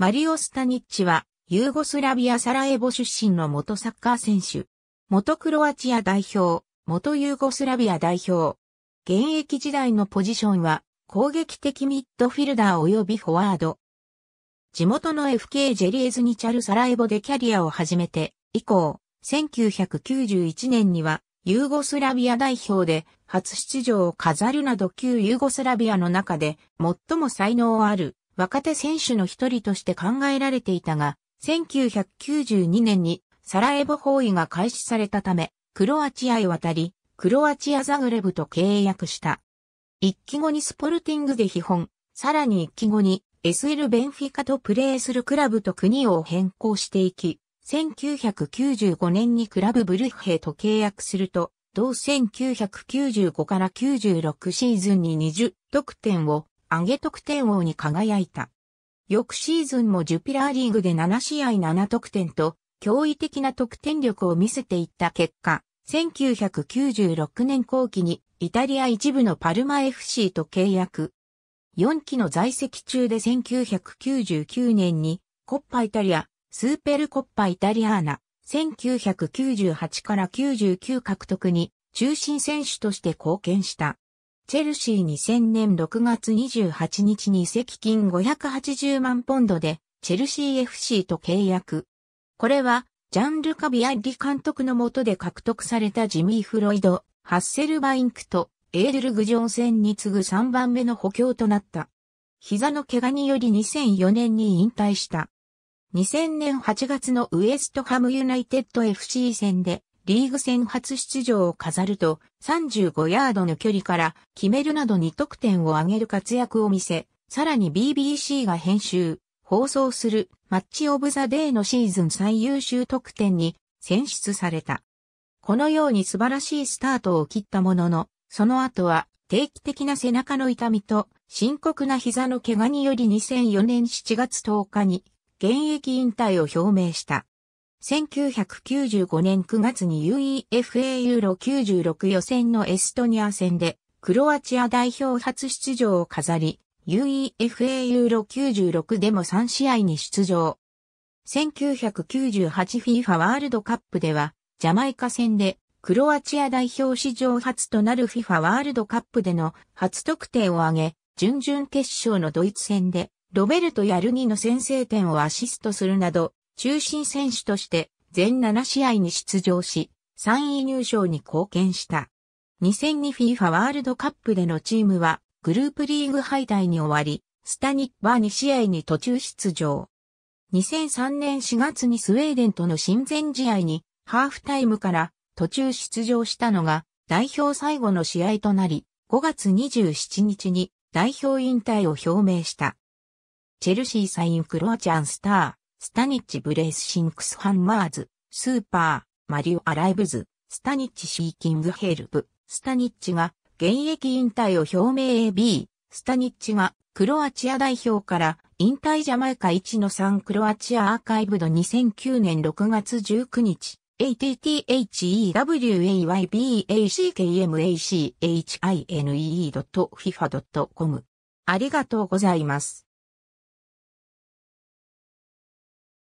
マリオ・スタニッチは、ユーゴスラビア・サラエボ出身の元サッカー選手、元クロアチア代表、元ユーゴスラビア代表。現役時代のポジションは、攻撃的ミッドフィルダー及びフォワード。地元の FK ジェリエズニチャルサラエボでキャリアを始めて、以降、1991年には、ユーゴスラビア代表で初出場を飾るなど旧ユーゴスラビアの中で最も才能ある若手選手の一人として考えられていたが、1992年にサラエボ包囲が開始されたため、クロアチアへ渡り、クロアチア・ザグレブと契約した。一季後にスポルティングで基本、さらに一季後にSLベンフィカとプレーするクラブと国を変更していき、1995年にクラブブリュッヘと契約すると、同1995から96シーズンに20得点を上げ得点王に輝いた。翌シーズンもジュピラーリーグで7試合7得点と驚異的な得点力を見せていった結果、1996年後期にイタリア一部のパルマ FC と契約。4期の在籍中で1999年にコッパイタリア、スーペルコッパイタリアーナ、1998から99獲得に中心選手として貢献した。チェルシーに2000年6月28日に移籍金580万ポンドでチェルシー FC と契約。これはジャンルカ・ビアッリ監督の下で獲得されたジミー・フロイド、ハッセルバインクとエーデル・グジョンセンに次ぐ3番目の補強となった。膝の怪我により2004年に引退した。2000年8月のウエストハムユナイテッド FC 戦でリーグ戦初出場を飾ると35ヤードの距離から決めるなど2得点を挙げる活躍を見せ、さらに BBC が編集、放送するマッチオブザデーのシーズン最優秀得点に選出された。このように素晴らしいスタートを切ったものの、その後は定期的な背中の痛みと深刻な膝の怪我により2004年7月10日に現役引退を表明した。1995年9月に UEFA ユーロ96予選のエストニア戦でクロアチア代表初出場を飾り、UEFA ユーロ96でも3試合に出場。1998 FIFA ワールドカップではジャマイカ戦でクロアチア代表史上初となる FIFA ワールドカップでの初得点を挙げ、準々決勝のドイツ戦でロベルト・ヤルニの先制点をアシストするなど、中心選手として全7試合に出場し、3位入賞に貢献した。2002 FIFA ワールドカップでのチームはグループリーグ敗退に終わり、スタニッチは2試合に途中出場。2003年4月にスウェーデンとの親善試合にハーフタイムから途中出場したのが代表最後の試合となり、5月27日に代表引退を表明した。チェルシーサインクロアチアンスター、スタニッチブレースシンクスハンマーズ、スーパー、マリオアライブズ、スタニッチシーキングヘルプ、スタニッチが現役引退を表明 AB、スタニッチがクロアチア代表から引退ジャマイカ 1-3 クロアチアアーカイブド2009年6月19日、http://wayybacmacinee.fifa.com ありがとうございます。